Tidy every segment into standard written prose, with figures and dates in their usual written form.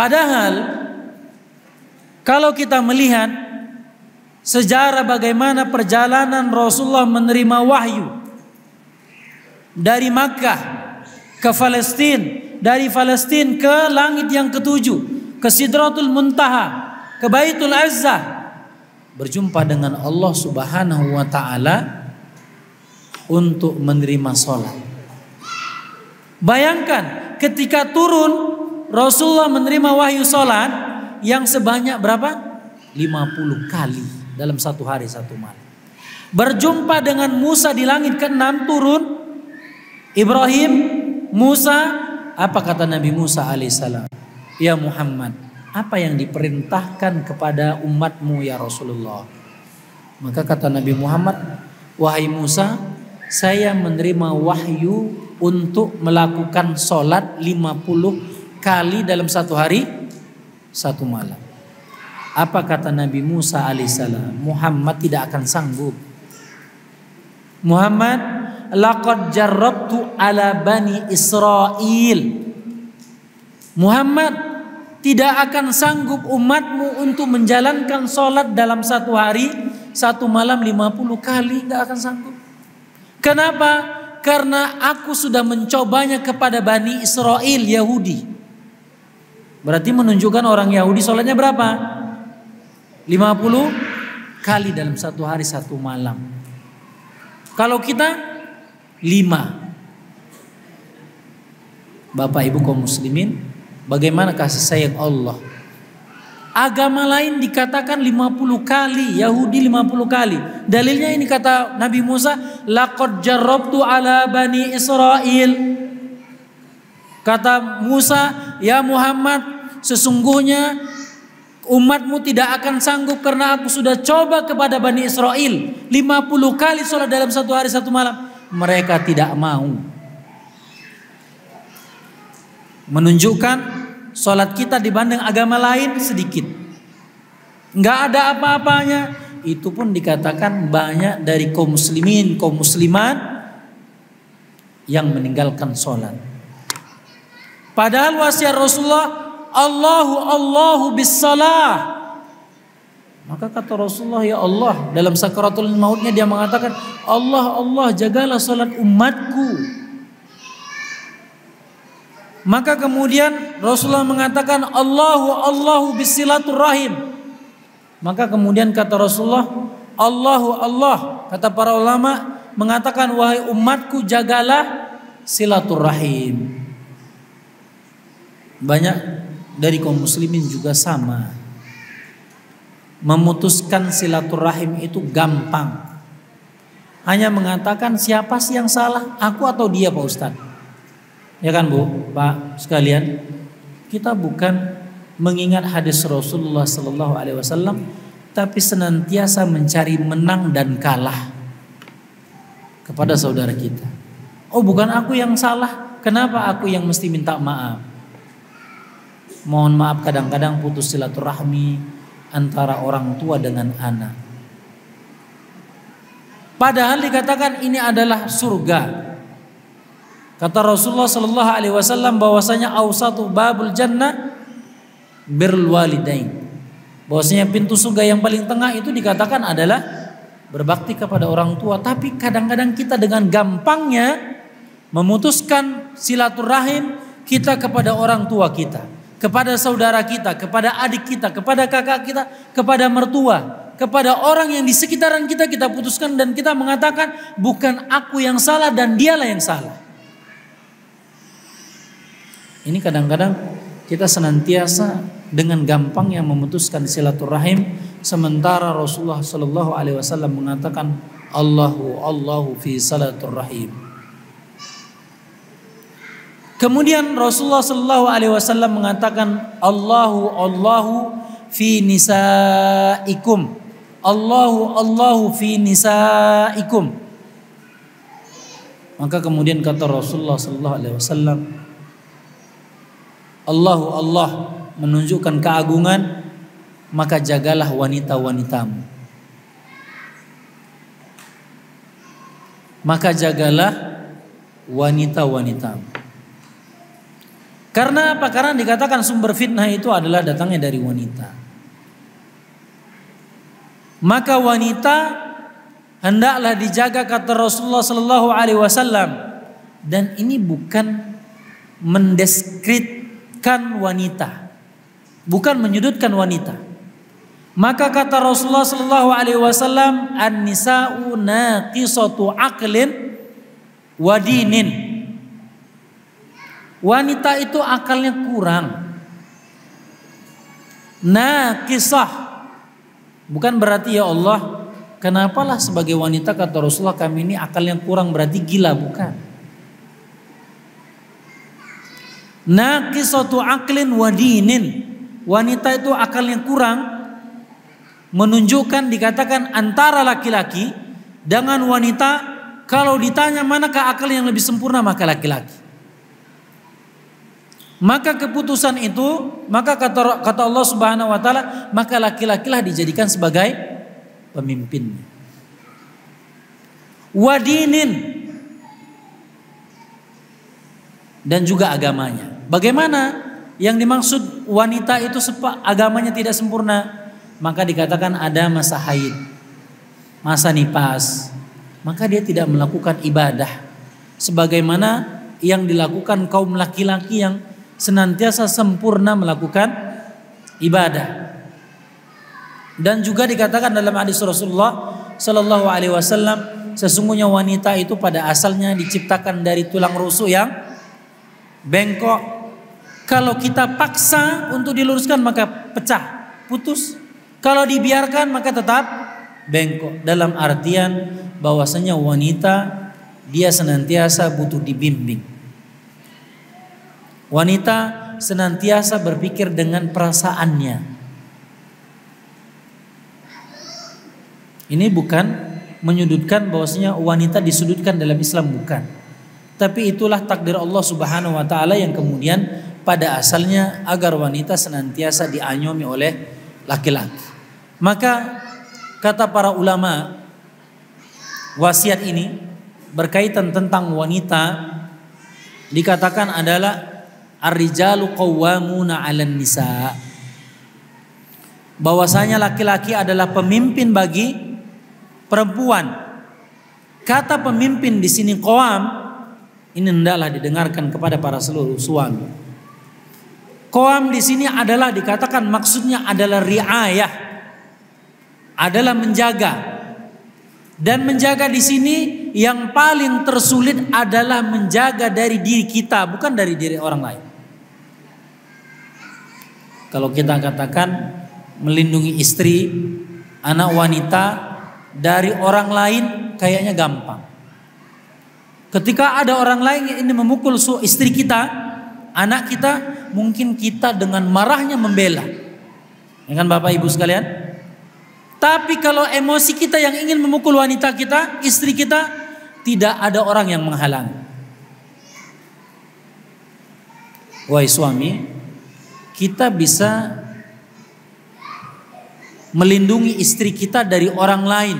Padahal kalau kita melihat sejarah bagaimana perjalanan Rasulullah menerima wahyu dari Makkah ke Palestina, dari Palestina ke langit yang ketujuh, ke Sidratul Muntaha, ke Baitul Azzah, berjumpa dengan Allah Subhanahu wa taala untuk menerima salat. Bayangkan ketika turun Rasulullah menerima wahyu salat yang sebanyak berapa? 50 kali dalam satu hari satu malam. Berjumpa dengan Musa di langit ke-6 turun. Ibrahim, Musa, apa kata Nabi Musa alaihissalam? Ya Muhammad, apa yang diperintahkan kepada umatmu ya Rasulullah? Maka kata Nabi Muhammad, wahai Musa, saya menerima wahyu untuk melakukan sholat 50 kali dalam satu hari satu malam. Apa kata Nabi Musa alaihissalam? Muhammad tidak akan sanggup. Muhammad, laqad jarrabtu ala bani Israil. Muhammad, tidak akan sanggup umatmu untuk menjalankan sholat dalam satu hari satu malam 50 kali. Tidak akan sanggup. Kenapa? Karena aku sudah mencobanya kepada bani Israil Yahudi. Berarti menunjukkan orang Yahudi sholatnya berapa? 50 kali dalam satu hari satu malam. Kalau kita 5. Bapak ibu kaum muslimin, bagaimana kasih sayang Allah? Agama lain dikatakan 50 kali, Yahudi 50 kali. Dalilnya ini kata Nabi Musa, laqad jarrabtu ala bani Israil. Kata Musa, ya Muhammad, sesungguhnya umatmu tidak akan sanggup karena aku sudah coba kepada Bani Israel 50 kali sholat dalam satu hari satu malam. Mereka tidak mau. Menunjukkan sholat kita dibanding agama lain sedikit. Nggak ada apa-apanya. Itu pun dikatakan banyak dari kaum muslimin, kaum muslimat yang meninggalkan sholat. Padahal wasiat Rasulullah, Allahu Allahu bis-salah. Maka kata Rasulullah, ya Allah, dalam sakaratul mautnya dia mengatakan, Allah Allah, jagalah salat umatku. Maka kemudian Rasulullah mengatakan, Allahu Allahu bis-silaturrahim. Maka kemudian kata Rasulullah, Allahu Allah, kata para ulama mengatakan, wahai umatku, jagalah silaturrahim. Banyak dari kaum muslimin juga sama. Memutuskan silaturahim itu gampang. Hanya mengatakan siapa sih yang salah? Aku atau dia Pak Ustaz? Ya kan Bu, Pak sekalian? Kita bukan mengingat hadis Rasulullah SAW, tapi senantiasa mencari menang dan kalah kepada saudara kita. Oh bukan aku yang salah, kenapa aku yang mesti minta maaf? Mohon maaf, kadang-kadang putus silaturahmi antara orang tua dengan anak. Padahal dikatakan ini adalah surga. Kata Rasulullah sallallahu alaihi wasallam bahwasanya ausatu babul jannah birrul walidain. Bahwasanya pintu surga yang paling tengah itu dikatakan adalah berbakti kepada orang tua. Tapi kadang-kadang kita dengan gampangnya memutuskan silaturahim kita kepada orang tua kita, kepada saudara kita, kepada adik kita, kepada kakak kita, kepada mertua, kepada orang yang di sekitaran kita, kita putuskan dan kita mengatakan bukan aku yang salah dan dialah yang salah. Ini kadang-kadang kita senantiasa dengan gampang yang memutuskan silaturahim, sementara Rasulullah Shallallahu Alaihi Wasallam mengatakan Allahu Allahu fi silaturahim. Kemudian Rasulullah sallallahu alaihi wasallam mengatakan Allahu Allahu fi nisaikum. Allahu Allahu fi nisaikum. Maka kemudian kata Rasulullah sallallahu alaihi wasallam, Allahu Allah, menunjukkan keagungan, maka jagalah wanita-wanitamu. Maka jagalah wanita-wanitamu. Karena apa? Karena dikatakan sumber fitnah itu adalah datangnya dari wanita. Maka wanita hendaklah dijaga, kata Rasulullah Sallallahu Alaihi Wasallam. Dan ini bukan mendeskripsikan wanita, bukan menyudutkan wanita. Maka kata Rasulullah Sallallahu Alaihi Wasallam, an-nisa'u naqisatu aqlin wa dinin. Wanita itu akalnya kurang. Naqisah bukan berarti ya Allah, kenapalah sebagai wanita kata Rasulullah kami ini akal yang kurang berarti gila, bukan. Naqisatu aqlin wa dinin. Wanita itu akal yang kurang. Menunjukkan dikatakan antara laki-laki dengan wanita, kalau ditanya manakah akal yang lebih sempurna, maka laki-laki. Maka keputusan itu, maka kata Allah Subhanahu wa taala, maka laki-lakilah dijadikan sebagai pemimpin. Wadinin, dan juga agamanya. Bagaimana yang dimaksud wanita itu agamanya tidak sempurna? Maka dikatakan ada masa haid, masa nifas, maka dia tidak melakukan ibadah sebagaimana yang dilakukan kaum laki-laki yang senantiasa sempurna melakukan ibadah. Dan juga dikatakan dalam hadis Rasulullah Sallallahu Alaihi Wasallam, sesungguhnya wanita itu pada asalnya diciptakan dari tulang rusuk yang bengkok. Kalau kita paksa untuk diluruskan maka pecah, putus. Kalau dibiarkan maka tetap bengkok. Dalam artian bahwasanya wanita dia senantiasa butuh dibimbing. Wanita senantiasa berpikir dengan perasaannya. Ini bukan menyudutkan bahwasanya wanita disudutkan dalam Islam, bukan. Tapi itulah takdir Allah Subhanahu wa taala yang kemudian pada asalnya agar wanita senantiasa diayomi oleh laki-laki. Maka kata para ulama, wasiat ini berkaitan tentang wanita dikatakan adalah ar-rijalu qawwamuna 'alan nisa. Bahwasanya laki-laki adalah pemimpin bagi perempuan. Kata pemimpin di sini qawam, ini hendaklah didengarkan kepada para seluruh suami. Qawam di sini adalah dikatakan maksudnya adalah riayah, adalah menjaga. Dan menjaga di sini yang paling tersulit adalah menjaga dari diri kita, bukan dari diri orang lain. Kalau kita katakan melindungi istri, anak wanita dari orang lain kayaknya gampang. Ketika ada orang lain yang ini memukul istri kita, anak kita, mungkin kita dengan marahnya membela. Ya kan Bapak Ibu sekalian? Tapi kalau emosi kita yang ingin memukul wanita kita, istri kita, tidak ada orang yang menghalangi. Wahai suami, kita bisa melindungi istri kita dari orang lain,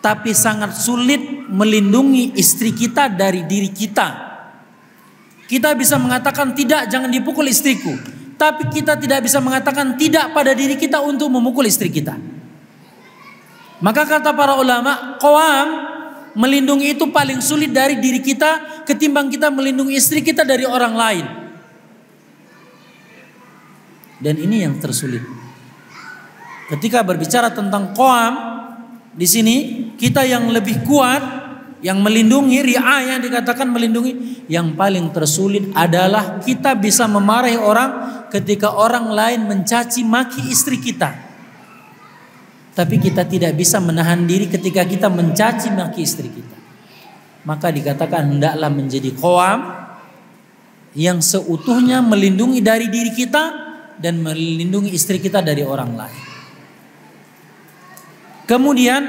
tapi sangat sulit melindungi istri kita dari diri kita. Kita bisa mengatakan tidak, jangan dipukul istriku, tapi kita tidak bisa mengatakan tidak pada diri kita untuk memukul istri kita. Maka kata para ulama, qawam melindungi itu paling sulit dari diri kita ketimbang kita melindungi istri kita dari orang lain. Dan ini yang tersulit. Ketika berbicara tentang qawam di sini, kita yang lebih kuat yang melindungi, riayah dikatakan melindungi. Yang paling tersulit adalah kita bisa memarahi orang ketika orang lain mencaci maki istri kita. Tapi kita tidak bisa menahan diri ketika kita mencaci maki istri kita. Maka dikatakan hendaklah menjadi qawam yang seutuhnya melindungi dari diri kita dan melindungi istri kita dari orang lain. Kemudian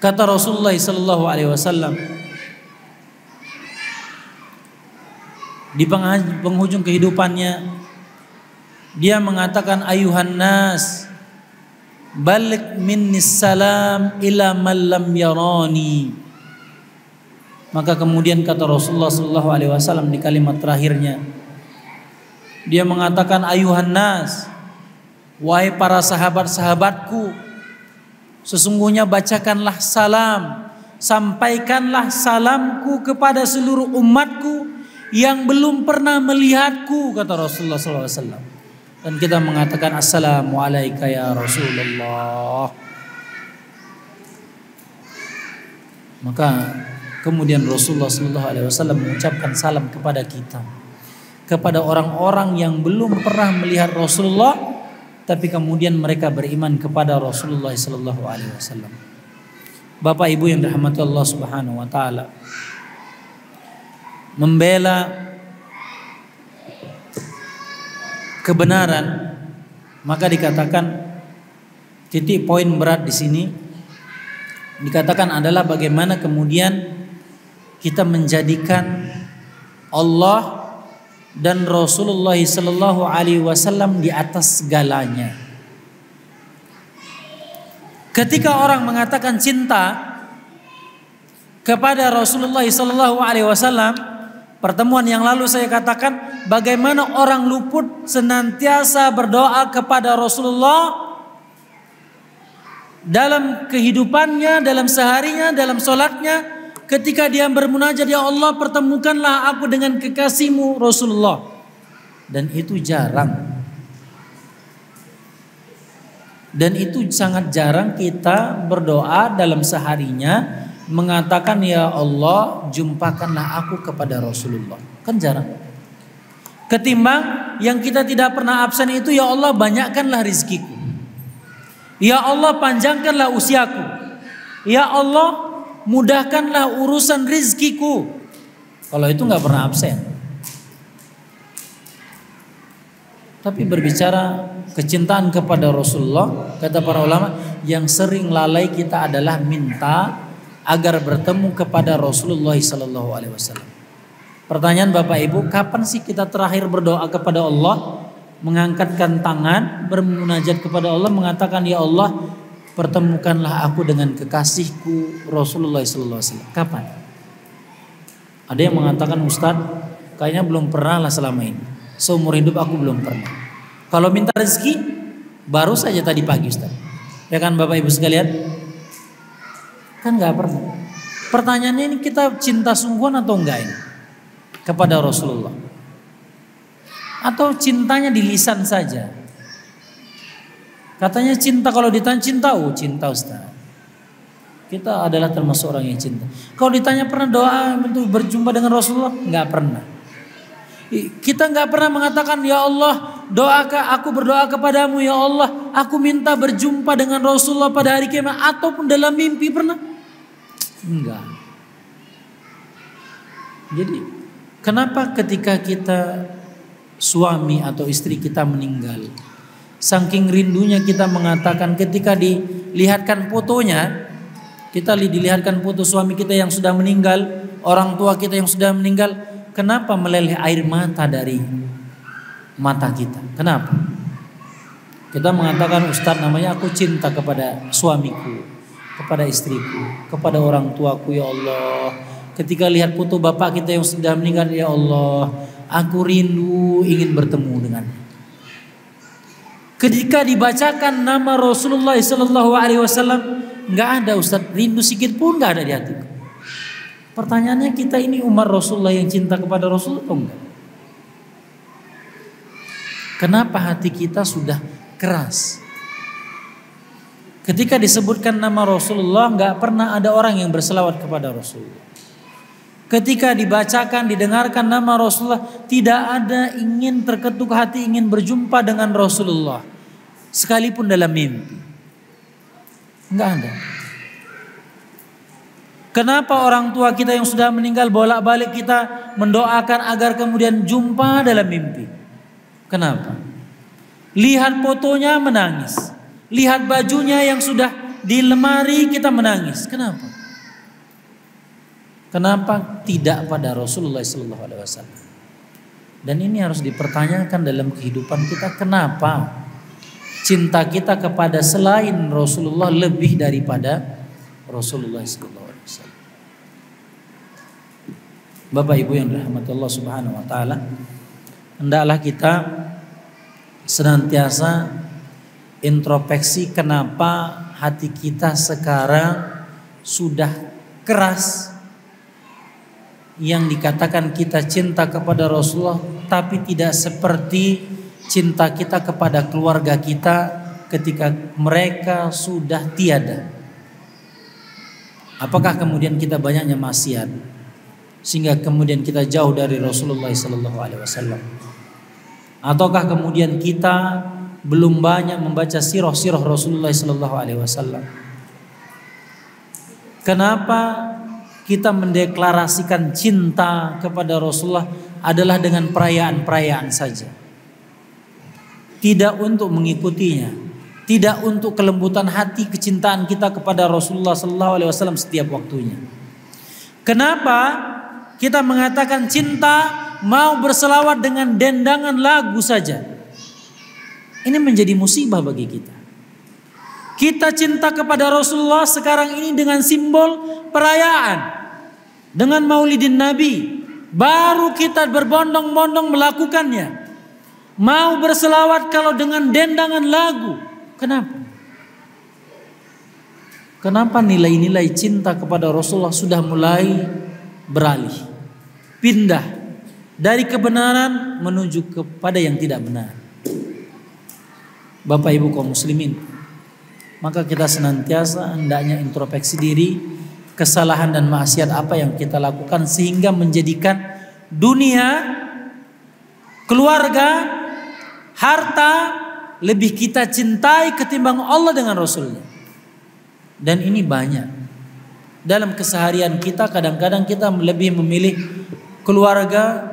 kata Rasulullah Sallallahu Alaihi Wasallam di penghujung kehidupannya, dia mengatakan ayuhan nas balik minnis salam ila man lam yarani. Maka kemudian kata Rasulullah sallallahu alaihi wasallam di kalimat terakhirnya, dia mengatakan, ayuhan nas, wahai para sahabat-sahabatku, sesungguhnya bacakanlah salam, sampaikanlah salamku kepada seluruh umatku yang belum pernah melihatku, kata Rasulullah sallallahu alaihi wasallam. Dan kita mengatakan, assalamu alaika ya Rasulullah. Maka kemudian Rasulullah sallallahu alaihi wasallam mengucapkan salam kepada kita, kepada orang-orang yang belum pernah melihat Rasulullah, tapi kemudian mereka beriman kepada Rasulullah sallallahu alaihi wasallam. Bapak Ibu yang dirahmati Allah Subhanahu wa taala, membela kebenaran, maka dikatakan titik poin berat di sini dikatakan adalah bagaimana kemudian kita menjadikan Allah dan Rasulullah sallallahu alaihi wasallam di atas segalanya. Ketika orang mengatakan cinta kepada Rasulullah sallallahu alaihi wasallam, pertemuan yang lalu saya katakan bagaimana orang luput senantiasa berdoa kepada Rasulullah dalam kehidupannya, dalam seharinya, dalam sholatnya. Ketika dia bermunajat, ya Allah pertemukanlah aku dengan kekasihmu Rasulullah. Dan itu jarang. Dan itu sangat jarang kita berdoa dalam seharinya mengatakan ya Allah jumpakanlah aku kepada Rasulullah. Kan jarang. Ketimbang yang kita tidak pernah absen itu, ya Allah banyakkanlah rizkiku, ya Allah panjangkanlah usiaku, ya Allah mudahkanlah urusan rizkiku. Kalau itu nggak pernah absen. Tapi berbicara kecintaan kepada Rasulullah, kata para ulama, yang sering lalai kita adalah minta agar bertemu kepada Rasulullah sallallahu alaihi wasallam. Pertanyaan Bapak Ibu, kapan sih kita terakhir berdoa kepada Allah, mengangkatkan tangan, bermunajat kepada Allah, mengatakan ya Allah pertemukanlah aku dengan kekasihku Rasulullah sallallahu alaihi wasallam? Kapan? Ada yang mengatakan, Ustaz, kayaknya belum pernah lah selama ini. Seumur hidup aku belum pernah. Kalau minta rezeki, baru saja tadi pagi, Ustaz. Ya kan Bapak Ibu sekalian? Kan nggak pernah. Pertanyaannya, ini kita cinta sungguhan atau enggak ini kepada Rasulullah? Atau cintanya di lisan saja? Katanya cinta, kalau ditanya cinta, oh cinta Ustaz. Kita adalah termasuk orang yang cinta. Kalau ditanya pernah doa untuk berjumpa dengan Rasulullah, nggak pernah. Kita nggak pernah mengatakan ya Allah doakan aku, berdoa kepadamu ya Allah aku minta berjumpa dengan Rasulullah pada hari kiamat, ataupun dalam mimpi pernah? Enggak. Jadi kenapa ketika kita suami atau istri kita meninggal, saking rindunya kita mengatakan, ketika dilihatkan fotonya, kita dilihatkan foto suami kita yang sudah meninggal, orang tua kita yang sudah meninggal, kenapa meleleh air mata dari mata kita? Kenapa? Kita mengatakan, Ustaz, namanya aku cinta kepada suamiku, kepada istriku, kepada orang tuaku ya Allah. Ketika lihat foto bapak kita yang sudah meninggal, ya Allah, aku rindu ingin bertemu dengannya. Ketika dibacakan nama Rasulullah sallallahu alaihi wasallam, nggak ada Ustaz, rindu sedikit pun nggak ada di hatiku. Pertanyaannya, kita ini umat Rasulullah yang cinta kepada Rasulullah atau enggak? Kenapa hati kita sudah keras? Ketika disebutkan nama Rasulullah, nggak pernah ada orang yang berselawat kepada Rasulullah. Ketika dibacakan, didengarkan nama Rasulullah, tidak ada ingin terketuk hati ingin berjumpa dengan Rasulullah, sekalipun dalam mimpi. Enggak ada. Kenapa orang tua kita yang sudah meninggal bolak-balik kita mendoakan agar kemudian jumpa dalam mimpi? Kenapa? Lihat fotonya menangis, lihat bajunya yang sudah di lemari kita menangis. Kenapa? Kenapa tidak pada Rasulullah sallallahu alaihi wasallam? Dan ini harus dipertanyakan dalam kehidupan kita, kenapa cinta kita kepada selain Rasulullah lebih daripada Rasulullah sallallahu alaihi wasallam? Bapak Ibu yang dirahmati Allah Subhanahu wa taala, hendaklah kita senantiasa introspeksi kenapa hati kita sekarang sudah keras yang dikatakan kita cinta kepada Rasulullah tapi tidak seperti cinta kita kepada keluarga kita ketika mereka sudah tiada. Apakah kemudian kita banyaknya maksiat sehingga kemudian kita jauh dari Rasulullah sallallahu alaihi wasallam? Ataukah kemudian kita belum banyak membaca sirah-sirah Rasulullah sallallahu alaihi wasallam? Kenapa kita mendeklarasikan cinta kepada Rasulullah adalah dengan perayaan-perayaan saja? Tidak untuk mengikutinya, tidak untuk kelembutan hati kecintaan kita kepada Rasulullah sallallahu alaihi wasallam setiap waktunya. Kenapa kita mengatakan cinta mau berselawat dengan dendangan lagu saja? Ini menjadi musibah bagi kita. Kita cinta kepada Rasulullah sekarang ini dengan simbol perayaan, dengan Maulidin Nabi, baru kita berbondong-bondong melakukannya. Mau berselawat kalau dengan dendangan lagu. Kenapa? Kenapa nilai-nilai cinta kepada Rasulullah sudah mulai beralih, pindah dari kebenaran menuju kepada yang tidak benar? Bapak Ibu kaum muslimin, maka kita senantiasa hendaknya introspeksi diri, kesalahan dan maksiat apa yang kita lakukan sehingga menjadikan dunia, keluarga, harta lebih kita cintai ketimbang Allah dengan Rasulnya. Dan ini banyak. Dalam keseharian kita kadang-kadang kita lebih memilih keluarga,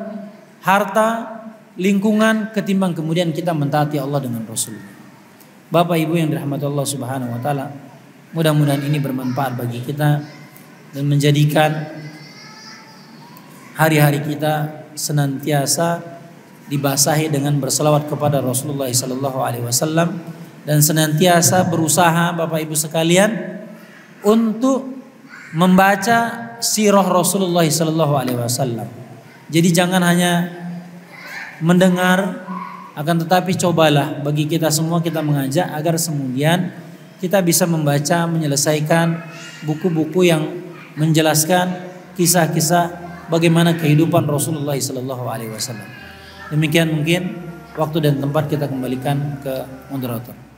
harta, lingkungan ketimbang kemudian kita mentaati Allah dengan Rasulnya. Bapak Ibu yang dirahmati Allah Subhanahu wa taala, mudah-mudahan ini bermanfaat bagi kita dan menjadikan hari-hari kita senantiasa dibasahi dengan berselawat kepada Rasulullah sallallahu alaihi wasallam, dan senantiasa berusaha Bapak Ibu sekalian untuk membaca sirah Rasulullah sallallahu alaihi wasallam. Jadi jangan hanya mendengar, akan tetapi cobalah bagi kita semua, kita mengajak agar kemudian kita bisa membaca, menyelesaikan buku-buku yang menjelaskan kisah-kisah bagaimana kehidupan Rasulullah sallallahu alaihi wasallam. Demikian mungkin waktu dan tempat kita kembalikan ke moderator.